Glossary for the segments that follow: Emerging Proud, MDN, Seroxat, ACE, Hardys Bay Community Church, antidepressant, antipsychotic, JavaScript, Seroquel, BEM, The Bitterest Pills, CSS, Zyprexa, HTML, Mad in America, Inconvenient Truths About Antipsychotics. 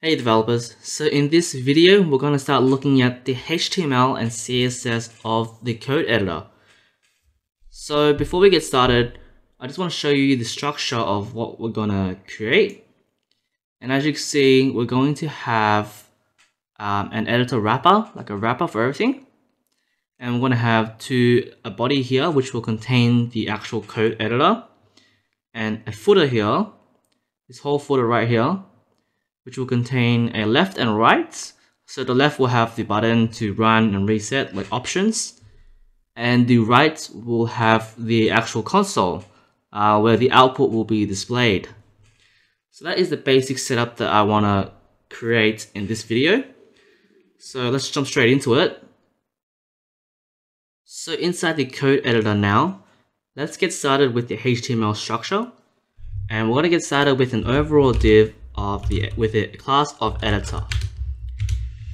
Hey developers, so in this video we're going to start looking at the HTML and CSS of the code editor. So before we get started, I just want to show you the structure of what we're going to create. And as you can see, we're going to have an editor wrapper, like a wrapper for everything. And we're going to have a body here which will contain the actual code editor, and a footer here, this whole footer right here, which will contain a left and right. So the left will have the button to run and reset, like options, and the right will have the actual console where the output will be displayed. So that is the basic setup that I want to create in this video. So let's jump straight into it. So inside the code editor now, let's get started with the HTML structure, and we're going to get started with an overall div with a class of editor.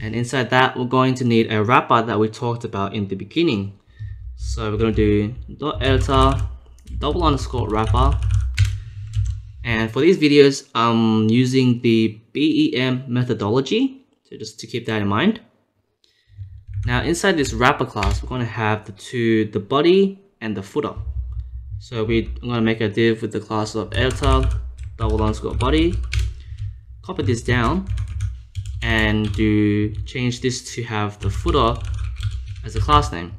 And inside that, we're going to need a wrapper that we talked about in the beginning. So we're going to do dot editor double underscore wrapper. And for these videos, I'm using the BEM methodology, so just to keep that in mind. Now inside this wrapper class, we're going to have the body and the footer. So I'm going to make a div with the class of editor double underscore body. Copy this down and change this to have the footer as a class name.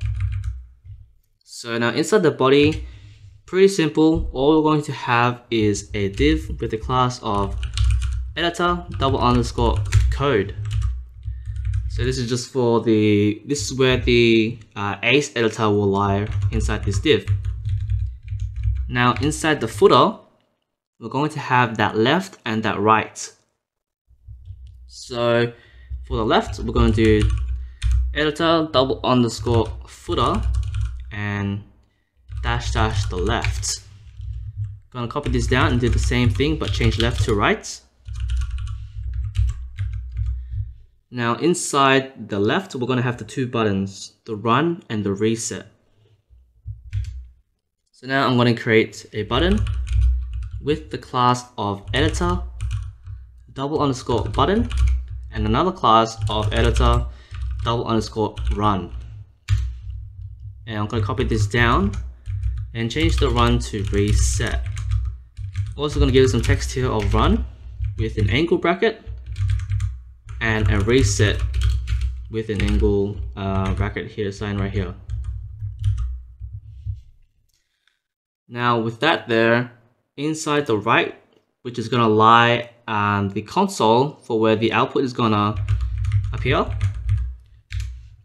So now inside the body, pretty simple. All we're going to have is a div with the class of editor double underscore code. So this is just for this is where the ACE editor will lie inside this div. Now inside the footer, we're going to have that left and that right. So for the left, we're going to do editor double underscore footer and dash dash the left. I'm going to copy this down and do the same thing, but change left to right. Now inside the left, we're going to have the two buttons, the run and the reset. So now I'm going to create a button with the class of editor double underscore button and another class of editor double underscore run, and I'm going to copy this down and change the run to reset. Also going to give it some text here of run with an angle bracket and a reset with an angle bracket here, sign right here. Now with that there, inside the right, which is going to lie the console for where the output is going to appear,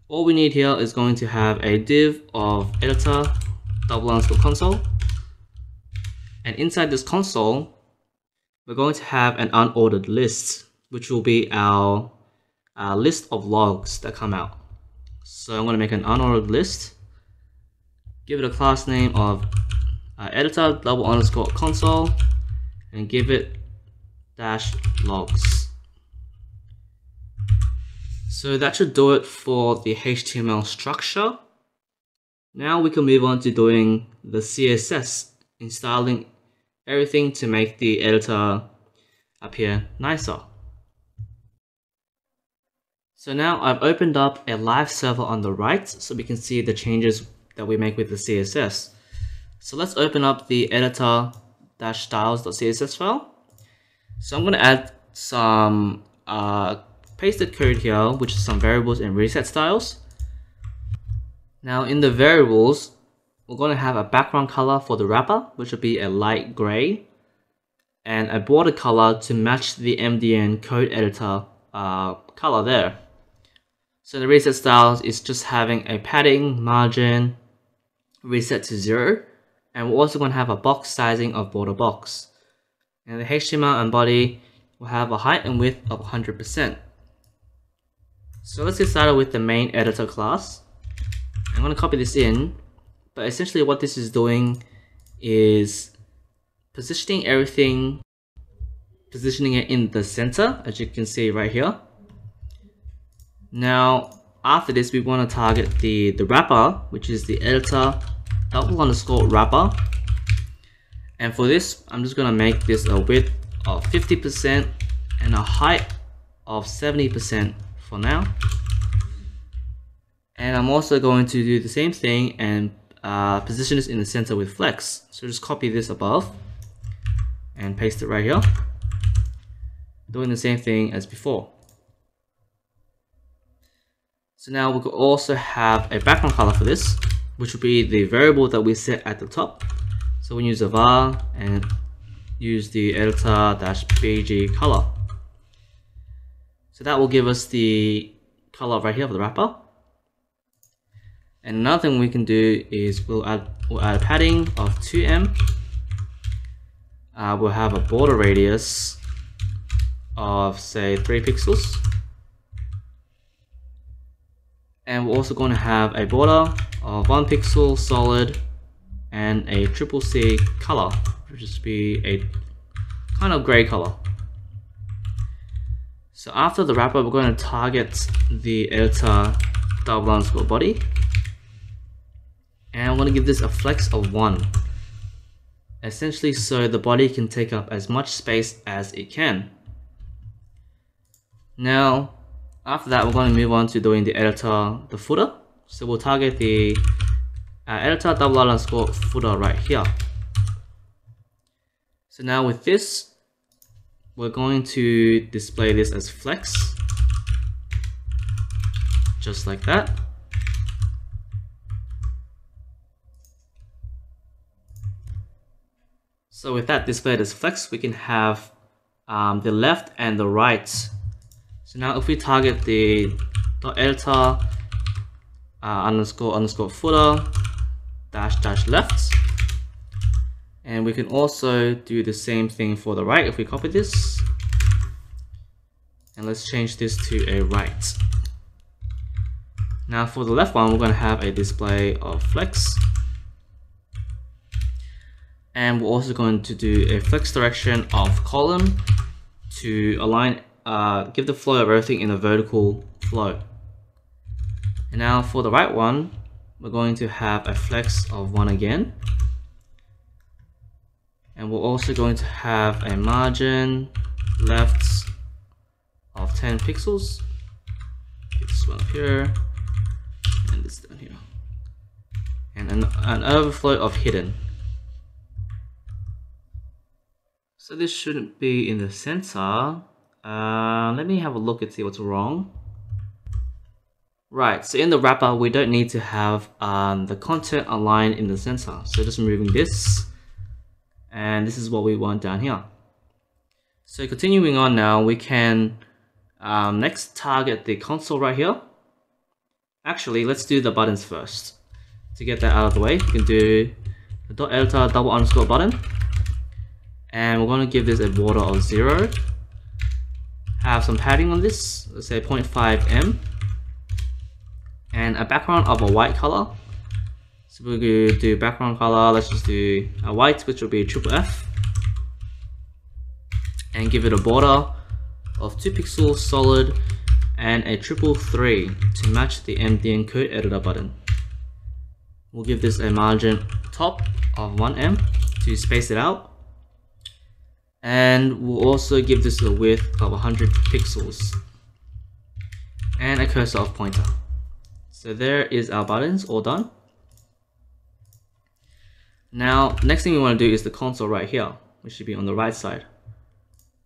all we need here is going to have a div of editor double underscore console, and inside this console we're going to have an unordered list, which will be our list of logs that come out. So I'm going to make an unordered list, give it a class name of editor double underscore console, and give it dash logs. So that should do it for the HTML structure. Now we can move on to doing the CSS and styling everything to make the editor appear nicer. So now I've opened up a live server on the right so we can see the changes that we make with the CSS. So let's open up the editor-styles.css file. So I'm going to add some pasted code here, which is some variables and reset styles. Now in the variables, we're going to have a background color for the wrapper, which will be a light gray, and a border color to match the MDN code editor color there. So the reset styles is just having a padding, margin, reset to 0, and we're also going to have a box sizing of border box. And the HTML and body will have a height and width of 100%. So let's get started with the main editor class. I'm going to copy this in, but essentially what this is doing is positioning everything, positioning it in the center, as you can see right here. Now after this, we want to target the wrapper, which is the editor double underscore wrapper. And for this, I'm just going to make this a width of 50% and a height of 70% for now. And I'm also going to do the same thing and position this in the center with flex. So just copy this above and paste it right here. Doing the same thing as before. So now we could also have a background color for this, which would be the variable that we set at the top. So we use a var and use the editor-bg color. So that will give us the color right here for the wrapper. And another thing we can do is we'll add a padding of 2m. We'll have a border radius of say 3 pixels. And we're also going to have a border of 1 pixel solid and a triple C color, which is be a kind of gray color. So after the wrapper, we're going to target the editor _body, and I'm going to give this a flex of 1, essentially so the body can take up as much space as it can. Now after that, we're going to move on to doing the editor, the footer. So we'll target the editor _footer right here. So now with this, we're going to display this as flex, just like that. So with that displayed as flex, we can have the left and the right. So now if we target the .editor __ footer -- left, and we can also do the same thing for the right. If we copy this and let's change this to a right. Now for the left one, we're going to have a display of flex, and we're also going to do a flex direction of column to align. Give the flow of everything in a vertical flow. And now for the right one, we're going to have a flex of 1 again. And we're also going to have a margin left of 10 pixels. Get this one up here and this down here. And an overflow of hidden. So this shouldn't be in the center. Let me have a look and see what's wrong. Right, so in the wrapper, we don't need to have the content aligned in the center. So just removing this, and this is what we want down here. So continuing on now, we can next target the console right here. Actually, let's do the buttons first. To get that out of the way, you can do the .editor __ button, and we're going to give this a border of 0. Have some padding on this, let's say 0.5m, and a background of a white color. So we're going to do background color, let's just do a white, which will be FFF, and give it a border of 2 pixels solid and a 333 to match the MDN code editor button. We'll give this a margin top of 1m to space it out. And we'll also give this a width of 100 pixels and a cursor of pointer. So there is our buttons all done. Now next thing we want to do is the console right here, which should be on the right side.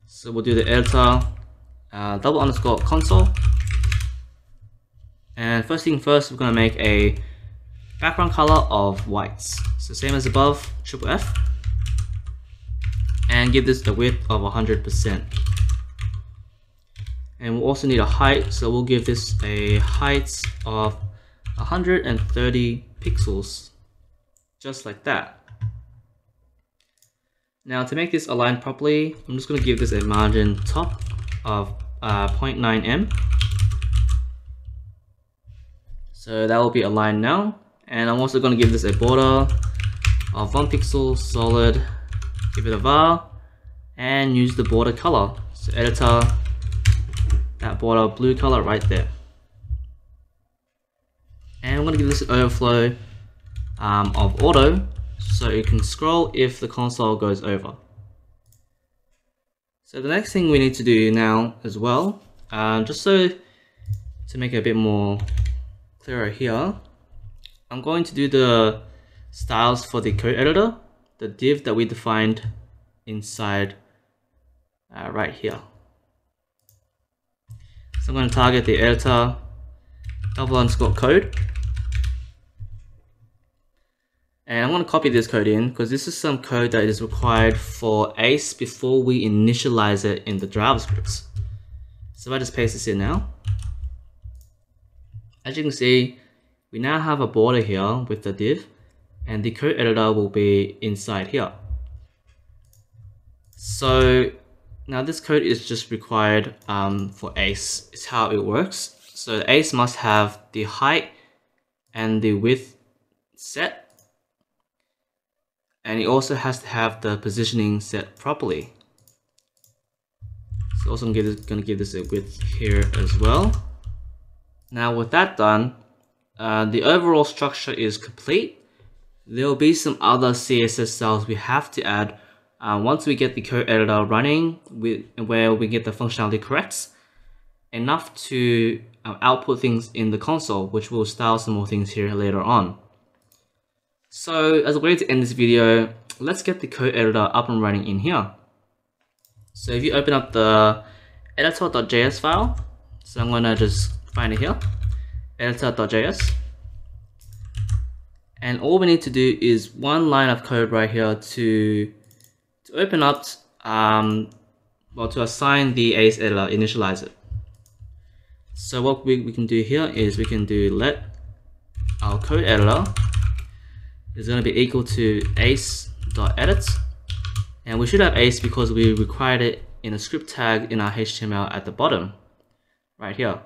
So we'll do the editor __ console. And first thing first, we're going to make a background color of whites. So same as above, FFF. And give this a width of 100%. And we'll also need a height, so we'll give this a height of 130 pixels, just like that. Now to make this align properly, I'm just going to give this a margin top of 0.9m. So that will be aligned now. And I'm also going to give this a border of 1 pixel solid. Give it a var and use the border color. So editor, that border blue color right there. And I'm going to give this an overflow of auto, so it can scroll if the console goes over. So the next thing we need to do now as well Just so to make it a bit more clearer here, I'm going to do the styles for the code editor, the div that we defined inside right here. So I'm going to target the editor _code, and I'm going to copy this code in because this is some code that is required for ACE before we initialize it in the JavaScripts. So if I just paste this in now, as you can see, we now have a border here with the div, and the code editor will be inside here. So now this code is just required for ACE. It's how it works. So ACE must have the height and the width set, and it also has to have the positioning set properly. So also I'm going to give this a width here as well. Now with that done, the overall structure is complete. There will be some other CSS styles we have to add once we get the code editor running, where we get the functionality correct enough to output things in the console, which will style some more things here later on. So as a way to end this video, let's get the code editor up and running in here. So if you open up the editor.js file, so I'm going to just find it here, editor.js, and all we need to do is one line of code right here to open up, well, to assign the ACE editor, initialize it. So what we can do here is we can do let our code editor is going to be equal to ace.edit, and we should have ACE because we required it in a script tag in our HTML at the bottom right here.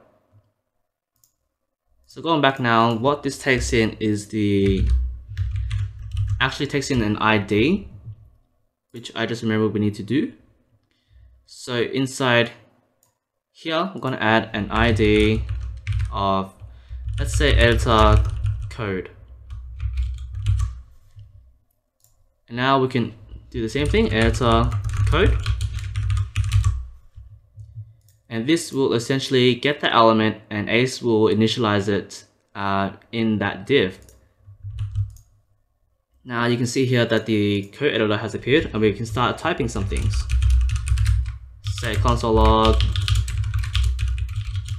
So going back now, what this takes in is actually takes in an ID, which I just remember we need to do. So inside here, we're going to add an ID of, let's say, editor code. And now we can do the same thing, editor code. And this will essentially get the element, and ACE will initialize it in that div. Now you can see here that the code editor has appeared, and we can start typing some things. Say console log.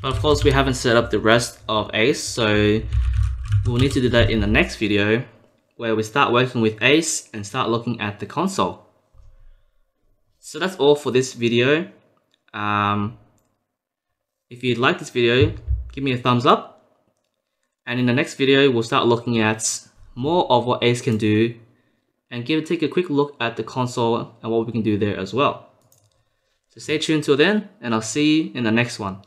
But of course we haven't set up the rest of ACE, so we'll need to do that in the next video, where we start working with ACE and start looking at the console. So that's all for this video. If you like this video, give me a thumbs up, and in the next video we'll start looking at more of what ACE can do, and take a quick look at the console and what we can do there as well. So stay tuned till then, and I'll see you in the next one.